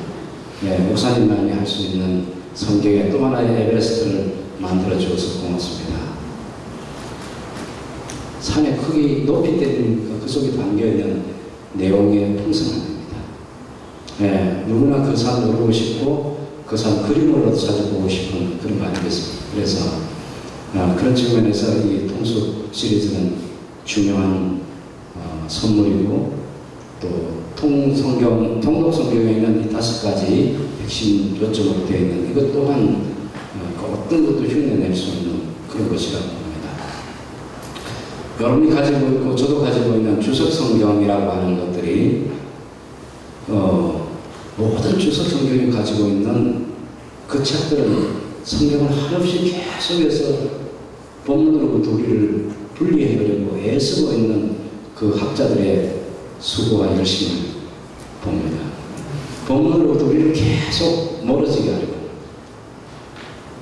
네, 목사님만이 할 수 있는 성경의 또 하나의 에베레스트를 만들어주어서 고맙습니다. 산의 크기, 높이 때리니까 그 속에 담겨있는 내용의 풍성함입니다. 예, 누구나 그 산 오르고 싶고 그 산 그림으로도 찾아보고 싶은 그런 거 아니겠습니까? 그래서 그런 측면에서 이 통숲 시리즈는 중요한 선물이고 또 통성경, 통독성경에 있는 이 5가지 핵심 요점으로 되어 있는 이것 또한 어떤 것도 흉내낼 수 없는 그런 것이라고. 여러분이 가지고 있고 저도 가지고 있는 주석성경이라고 하는 것들이 모든 주석성경이 가지고 있는 그 책들은 성경을 한없이 계속해서 본문으로부터 우리를 분리해버리고 애쓰고 있는 그 학자들의 수고와 열심을 봅니다. 본문으로부터 우리를 계속 멀어지게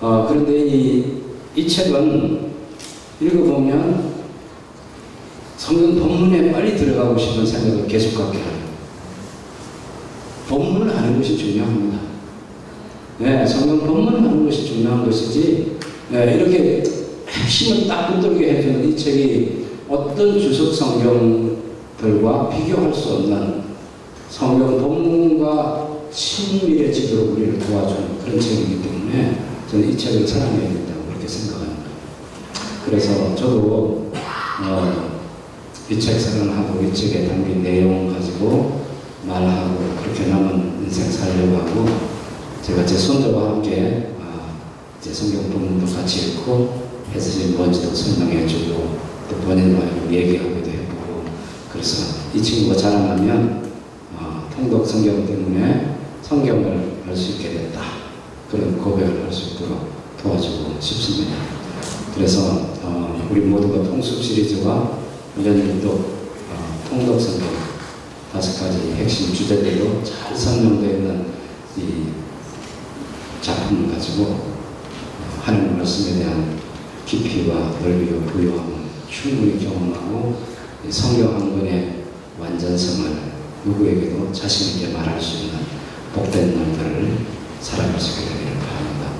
하려고. 그런데 이 책은 읽어보면 성경 본문에 빨리 들어가고 싶은 생각을 계속 갖게 합니다. 본문을 아는 것이 중요합니다. 네, 성경 본문을 아는 것이 중요한 것이지, 네, 이렇게 핵심을 딱 붙들게 해주는 이 책이 어떤 주석 성경들과 비교할 수 없는 성경 본문과 친밀의 지도로 우리를 도와주는 그런 책이기 때문에 저는 이 책을 사랑해야 된다고 그렇게 생각합니다. 그래서 저도 이 책 사랑하고 이 책에 담긴 내용 가지고 말하고 그렇게 남은 인생 살려고 하고 제가 제 손자와 함께 제 성경 본문도 같이 읽고 해석이 뭔지도 설명해주고 또 본인과 얘기하기도 해보고 그래서 이 친구가 자라나면 통독 성경 때문에 성경을 알 수 있게 됐다 그런 고백을 할 수 있도록 도와주고 싶습니다. 그래서 우리 모두가 통숲 시리즈와 일년일독 통독성경 5가지 핵심 주제들로 잘 설명되어 있는 이 작품을 가지고 하나님 말씀에 대한 깊이와 넓이와 부유함을 충분히 경험하고 성경 한 권의 완전성을 누구에게도 자신있게 말할 수 있는 복된 날들을 살아갈 수 있게 되기를 바랍니다.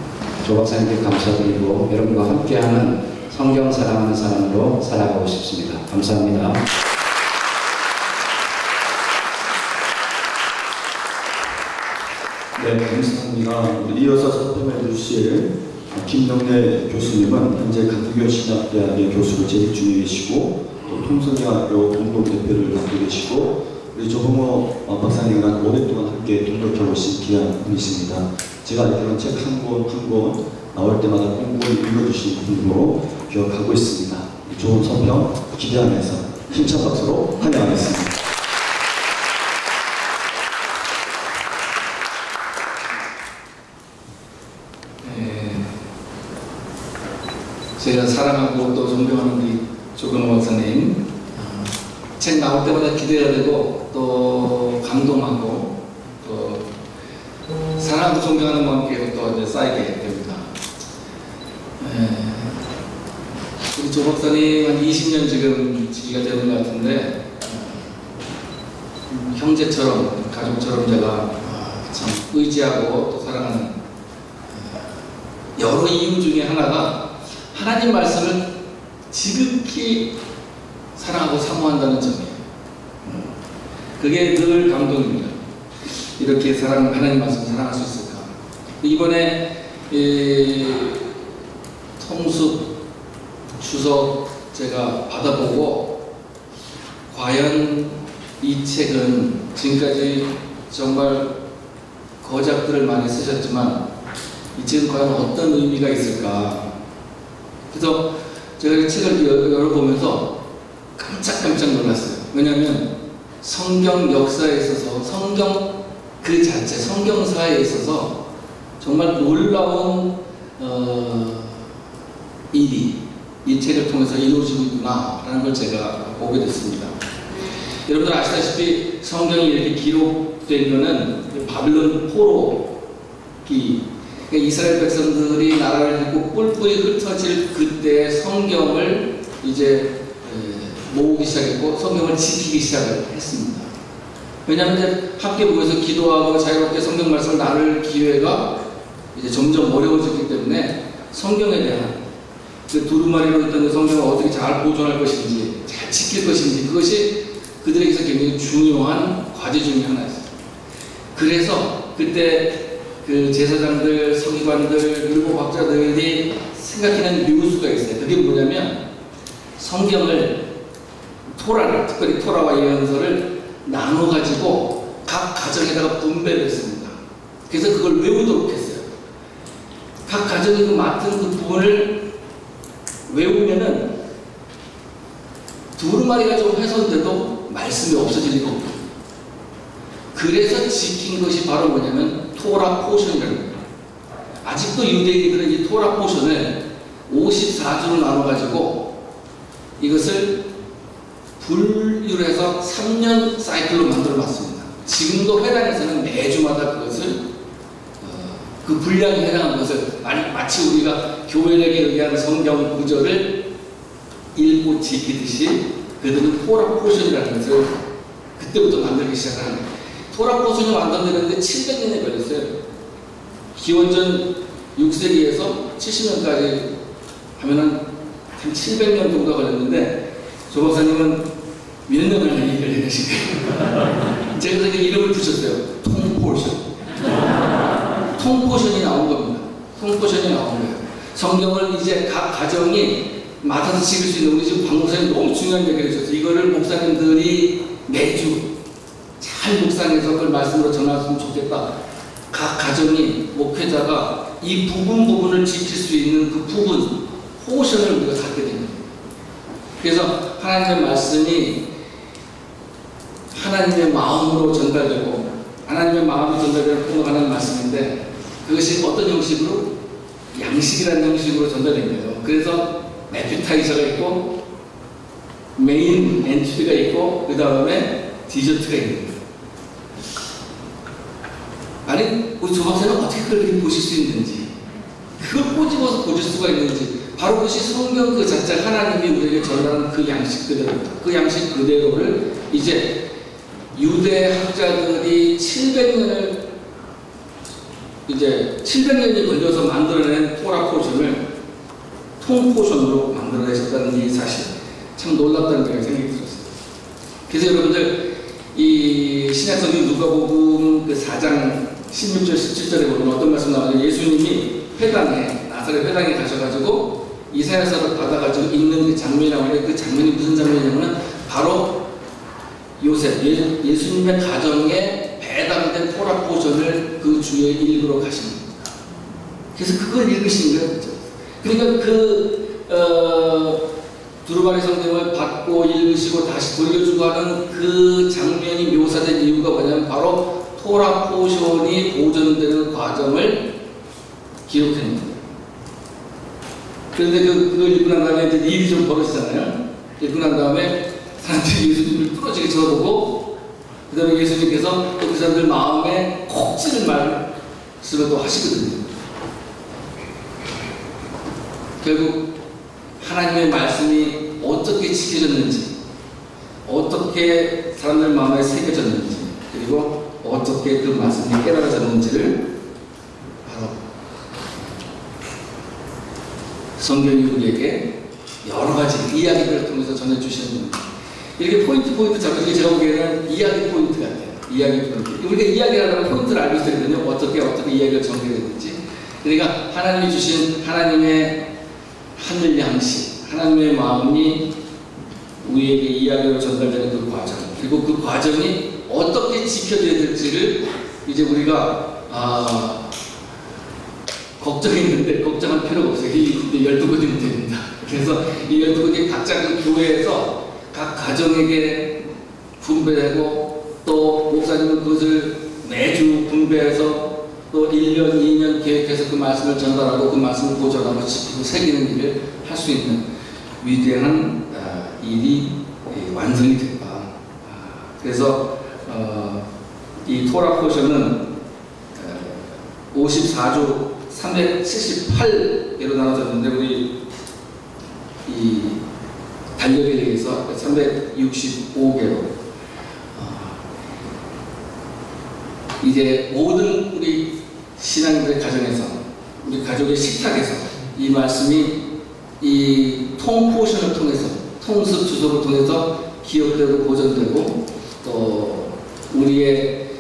조 박사님께 감사드리고 여러분과 함께하는 성경 사랑하는 사람으로 살아가고 싶습니다. 감사합니다. 네, 감사합니다. 이어서 설명해 주실 김영래 교수님은 현재 가톨릭신학대학의 교수로 재직 중이시고 또 통성경학교 공동대표를 맡고 계시고 우리 조병호 박사님과 오랫동안 함께 동력해 오신 귀한 분이십니다. 제가 알기로는 책 한 권 한 권 나올 때마다 꼼꼼히 읽어주신 분으로 기억하고 있습니다. 좋은 성평 기대하면서 힘찬 박수로 환영하겠습니다. 네, 제가 사랑하고 또 존경하는 우리 조병호 박사님 책 나올 때마다 기대해야 되고 또 감동하고 또 사랑하고 존경하는 마음께 또 이제 쌓이게 됩니다. 네. 우리 조 박사님 한 20년 지금 지기가 되는 것 같은데 형제처럼 가족처럼 제가 참 의지하고 또 사랑하는 여러 이유 중에 하나가 하나님 말씀을 지극히 사랑하고 사모한다는 점이에요. 그게 늘 감동입니다. 이렇게 하나님 말씀 사랑할 수 있을까. 이번에 통숲 주석 제가 받아보고 과연 이 책은 지금까지 정말 거작들을 많이 쓰셨지만 이 책은 과연 어떤 의미가 있을까. 그래서 제가 이 책을 열어보면서 깜짝깜짝 놀랐어요. 왜냐하면 성경 역사에 있어서 성경 그 자체 성경사에 있어서 정말 놀라운 일이 이 책을 통해서 이루어지고 있구나 라는 걸 제가 보게 됐습니다. 여러분들 아시다시피 성경이 이렇게 기록된 거는 바빌론 포로기, 그러니까 이스라엘 백성들이 나라를 잃고 뿔뿔이 흩어질 그때 성경을 이제 모으기 시작했고 성경을 지키기 시작했습니다. 왜냐하면 이제 함께 모여서 기도하고 자유롭게 성경 말씀을 나눌 기회가 이제 점점 어려워졌기 때문에 성경에 대한 그 두루마리로 있던 그 성경을 어떻게 잘 보존할 것인지, 잘 지킬 것인지, 그것이 그들에게서 굉장히 중요한 과제 중에 하나였습니다. 그래서 그때 그 제사장들, 서기관들, 율법학자들이 생각하는 묘수가 있어요. 그게 뭐냐면 성경을, 토라를, 특별히 토라와 예언서를 나눠가지고 각 가정에다가 분배를 했습니다. 그래서 그걸 외우도록 했어요. 각 가정이 그 맡은 그 부분을 외우면은 두루마리가 좀 훼손돼도 말씀이 없어질 리가 없어요. 그래서 지킨 것이 바로 뭐냐면 토라 포션이라는 거예요. 아직도 유대인들은 이 토라 포션을 54주로 나눠가지고 이것을 분류를 해서 3년 사이클로 만들어봤습니다. 지금도 회당에서는 매주마다 그것을 그 분량에 해당한 것을 마치 우리가 교회에게 의한 성경 구절을 읽고 지키듯이 그들은 토라 포션이라는 것을 그때부터 만들기 시작하는 거예요. 토라 포션이 완성되는데 700년이 걸렸어요. 기원전 6세기에서 70년까지 하면은 한 700년 정도 걸렸는데 조 박사님은 몇 년 걸린 얘기를 해내시네요. 제가 그래서 이름을 붙였어요. 통포션. 통포션이 나온 겁니다. 통포션이 나온 거예요. 성경을 이제 각 가정이 맡아서 지킬 수 있는, 우리 지금 박목사님 너무 중요한 얘기를 해주셨어요. 이거를 목사님들이 매주 잘 묵상해서 그걸 말씀으로 전하셨으면 좋겠다. 각 가정이, 목회자가 이 부분을 지킬 수 있는 그 부분, 포션을 우리가 갖게 됩니다. 그래서 하나님의 말씀이 하나님의 마음으로 전달되고 하나님의 마음이 전달되는 통역하는 말씀인데, 그것이 어떤 형식으로? 양식이라는 형식으로 전달된 거예요. 그래서 에피타이저가 있고 메인 엔트리가 있고 그 다음에 디저트가 있는 거예요. 아니 우리 조 박사는 어떻게 그렇게 보실 수 있는지, 그걸 꼬집어서 보실 수가 있는지, 바로 그것이 성경 그 자체, 하나님이 우리에게 전하는 그 양식 그대로입니다. 그 양식 그대로를 이제 유대학자들이 700년을 이제 700년이 걸려서 만들어낸 토라 포션을 통포션으로 만들어내셨다는 이 사실, 참 놀랍다는 그런 생각이 들었어요. 그래서 여러분들 이 신약성경 누가복음 그 4장 16절 17절에 보면 어떤 말씀 나오냐면, 예수님이 회당에, 나사렛 회당에 가셔가지고 이사야서를 받아가지고 읽는 그 장면이 나오는데, 그 장면이 무슨 장면이냐면 바로 요셉, 예수님의 가정에 배당된 토라 포션을 그 주에 읽으러 가십니다. 그래서 그걸 읽으신 거예요. 그러니까 그 두루마리 성경을 받고 읽으시고 다시 돌려주고 하는 그 장면이 묘사된 이유가 뭐냐면 바로 토라 포션이 보존되는 과정을 기록하는 거예요. 그런데 그걸 읽고 난 다음에 이제 일이 좀 벌어지잖아요. 읽고 난 다음에 사람들이 예수님을 뚫어지게 쳐다보고, 그 다음에 예수님께서 그 사람들 마음에 콕 찌는 말씀을 또 하시거든요. 결국 하나님의 말씀이 어떻게 지켜졌는지, 어떻게 사람들 마음에 새겨졌는지, 그리고 어떻게 그 말씀이 깨달아졌는지를 바로 성경이 우리에게 여러 가지 이야기들을 통해서 전해주시는 겁니다. 이렇게 포인트 잡고, 제가 보기에는 이야기 포인트 같아요. 이야기 포인트. 우리가 이야기라는 포인트를 알고 있어야 되거든요. 어떻게 이야기를 전개되는지. 그러니까 하나님이 주신 하나님의 하늘 양식, 하나님의 마음이 우리에게 이야기로 전달되는 그 과정, 그리고 그 과정이 어떻게 지켜져야 될지를 이제 우리가 걱정이 있는데 걱정할 필요가 없어요. 이게 12권이면 됩니다. 그래서 이 12권이 각자 그 교회에서 각 가정에게 분배되고, 또 목사님은 그것을 매주 분배해서 또 1년, 2년 계획해서 그 말씀을 전달하고 그 말씀을 보존하고 지키고 새기는 일을 할 수 있는 위대한 일이 완성이 됐다. 그래서 이 토라 포션은 54조 378개로 나눠졌는데 우리 이 달력에 의해서 365개로 이제 모든 우리 신앙인들의 가정에서 우리 가족의 식탁에서 이 말씀이 이 통포션을 통해서 통숲 주석을 통해서 기억되고 보존되고 또 우리의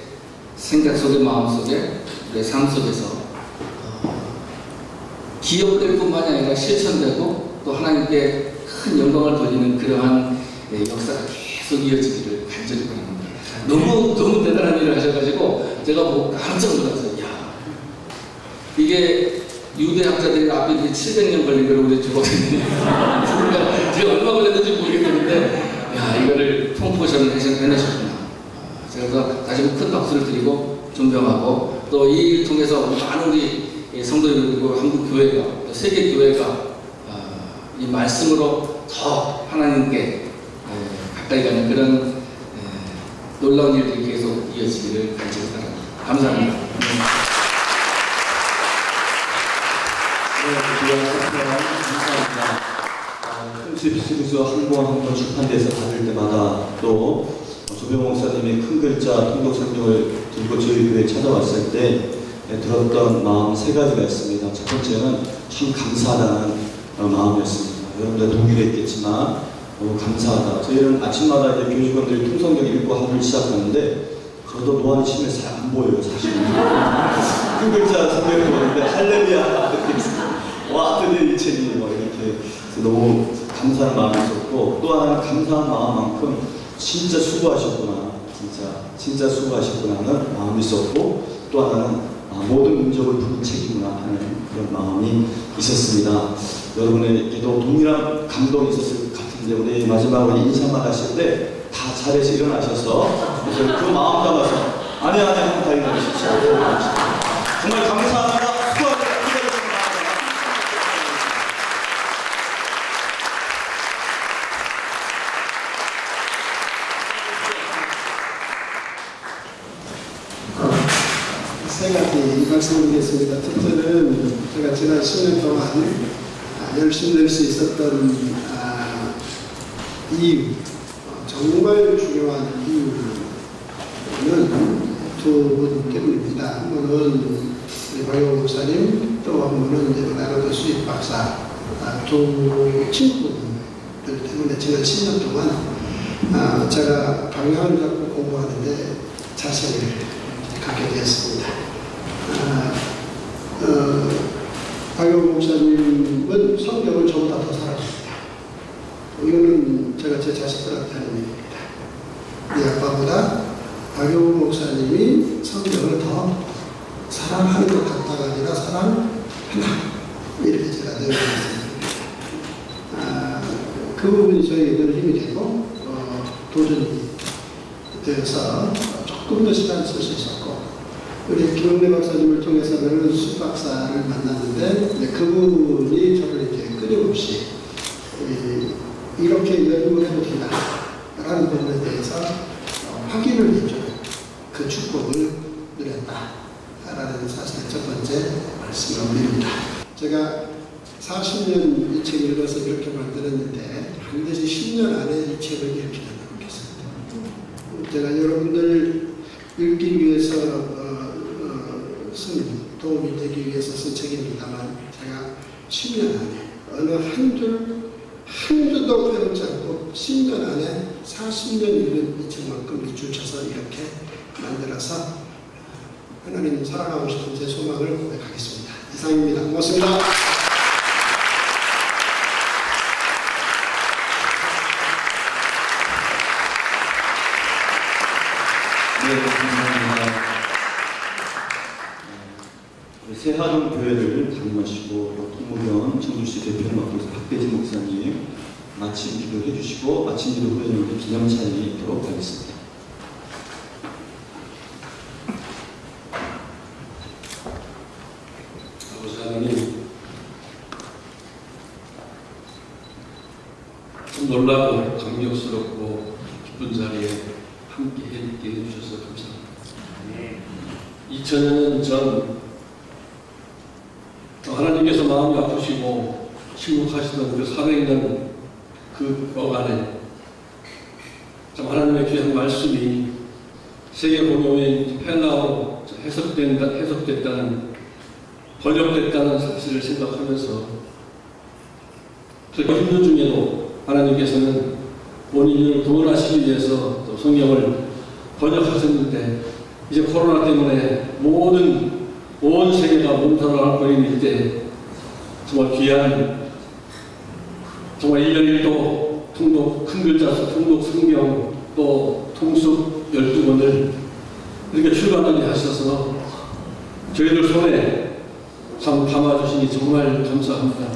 생각 속에 마음 속에 우리의 삶 속에서 기억될 뿐만이 아니라 실천되고 또 하나님께 큰 영광을 돌리는 그러한 역사가 계속 이어지기를 간절히 바랍니다. 너무 대단한 일을 하셔가지고 제가 보고 깜짝 놀랐어요. 야, 이게 유대학자들이 앞에 700년 걸린 걸 우리 주거든요. 그러니까 제가 얼마 걸렸는지 모르겠는데 야, 이거를 통포션을 해내셨구나. 제가 다시 한번 큰 박수를 드리고 존경하고 또 이 일을 통해서 많은 우리 성도들 그리고 한국 교회가 또 세계 교회가 이 말씀으로 더 하나님께 가까이 가는 그런 놀라운 일들이 계속 이어지기를 간절히 바랍니다. 감사합니다. 감사합니다. 통숲 시리즈 한권 출판돼서 받을 때마다 또 조병호 목사님의 큰 글자 통독성경을 들고 저희 교회에 찾아왔을 때 들었던 마음 세 가지가 있습니다. 첫 번째는 참 감사하다는 마음이었습니다. 여러분들 동일했겠지만 너무 감사하다. 저희는 아침마다 이제 교직원들이 통성경 읽고 하루를 시작하는데 저도 노안이 심해서 잘 안 보여요, 사실은. 큰 글자 300번인데 할렐루야 이렇게 와 뜨는 이 책이 뭐 이렇게 너무 감사한 마음이 있었고 또 하나는 감사한 마음만큼 진짜 수고하셨구나, 진짜 수고하셨구나는 마음이 있었고 또 하나는 모든 민족을 부른 책이구나 하는 그런 마음이 있었습니다. 여러분에게도 동일한 감동이 있었을 것 같은데 우리 마지막으로 인사만 하실 때 다 자리에서 일어나셔서 그 마음 담아서 아니 하고 다 일어나십시오. 정말 감사합니다. 수고하셨습니다. 세 가지 말씀드리겠습니다. 첫째는 제가 지난 10년 동안 열심히 낼 수 있었던 이유, 정말 중요한 이유는 두 분 때문입니다. 한 분은 박영호 목사님, 또 한 분은 나로도 수입 박사 두 친구들 때문에 지난 10년 동안 제가 방향을 잡고 공부하는데 자세를 갖게 되었습니다. 박영호 목사님은 성경을 저보다 더 사랑합니다. 이거는 제가 제 자식들한테 하는 얘기입니다. 이 아빠보다 박영호 목사님이 성경을 더 사랑하는 것 같다가 아니라 사랑한다. 이렇게 제가 내려놨습니다. 그 부분이 저희에게는 힘이 되고 도전이 되어서 조금 더 시간을 쓸 수 있었고 우리 김영래 박사님을 통해서 수석 박사를 만났는데 그분이 저를 이렇게 끊임없이 이렇게 연구를 해보겠다 라는 부분에 대해서 확인을 해줘요. 그 축복을 누렸다 라는 사실의 첫 번째 말씀을 드립니다. 제가 40년 이 책을 읽어서 이렇게 만들었는데 반드시 10년 안에 이 책을 이렇게 만들겠습니다. 제가 여러분들 읽기 위해서 도움이 되기 위해서 쓴 책입니다만 제가 10년 안에 어느 한 줄도 빼놓지 않고 10년 안에 40년 읽은 이 책만큼 밑줄 쳐서 이렇게 만들어서 하나님 사랑하고 싶은 제 소망을 고백하겠습니다. 이상입니다. 고맙습니다. 세하동 교회를 담임하시고 통목연 청주시 대표를 맡고 계신 박대진 목사님 마침 기도해 주시고 마침 기도 후에는 기념찬이 있도록 하겠습니다. 아버지 하나님 참 놀라고 감격스럽고 기쁜 자리에 함께 해드리게 해주셔서 감사합니다. 네. 2000년 전 하나님께서 마음이 아프시고 침묵하시던 그 400년 그 어간에 참 하나님의 귀한 말씀이 세계 공용의 헬라어 해석됐다는 번역됐다는 사실을 생각하면서 그 힘든 중에도 하나님께서는 본인을 구원하시기 위해서 또 성경을 번역하셨는데 이제 코로나 때문에 온 세계가 몸살을 앓고 있을 때 정말 귀한 정말 1년일독 통독 큰 글자수 통독성경 또 통숲 12권을 이렇게 출간하게 하셔서 저희들 손에 참 담아주시니 정말 감사합니다.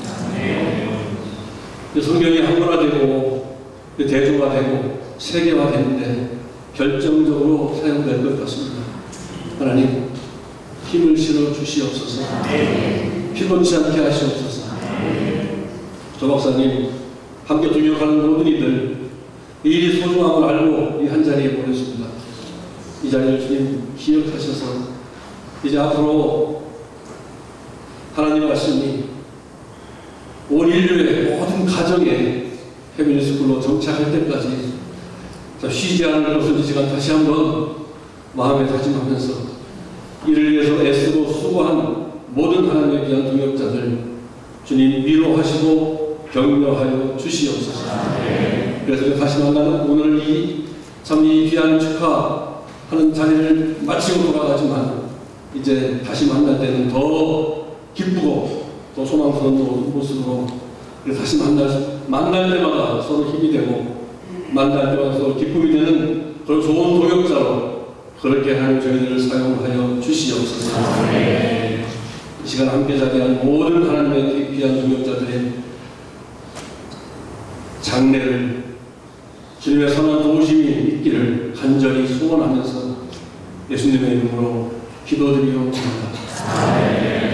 성경이 한문화되고 대중화되고 세계화되는데 결정적으로 사용될 것 같습니다. 하나님 힘을 실어 주시옵소서. 피곤치 않게 하시옵소서. 조 박사님 함께 동역하는 모든 이들 이 일이 소중함을 알고 이 한 자리에 보냈습니다. 이 자리를 주님 기억하셔서 이제 앞으로 하나님 말씀이 온 인류의 모든 가정에 해밀리스쿨로 정착할 때까지 쉬지 않을 것을 이 시간 다시 한번 마음에 다짐하면서 이를 위해서 애쓰고 수고한 모든 하나님에 대한 동역자들 주님 위로하시고 격려하여 주시옵소서. 그래서 다시 만나는 오늘 이 귀한 축하하는 자리를 마치고 돌아가지만 이제 다시 만날 때는 더 기쁘고 또 소망스러운 모습으로 다시 만날 때마다 서로 힘이 되고 만날 때마다 서로 기쁨이 되는 그런 좋은 동역자로 그렇게 하는 저희들을 사용하여 주시옵소서. 이 시간 함께 자리한 모든 하나님의 귀한 동역자들의 장래를 주님의 선한 도우심이 있기를 간절히 소원하면서 예수님의 이름으로 기도드리옵소서.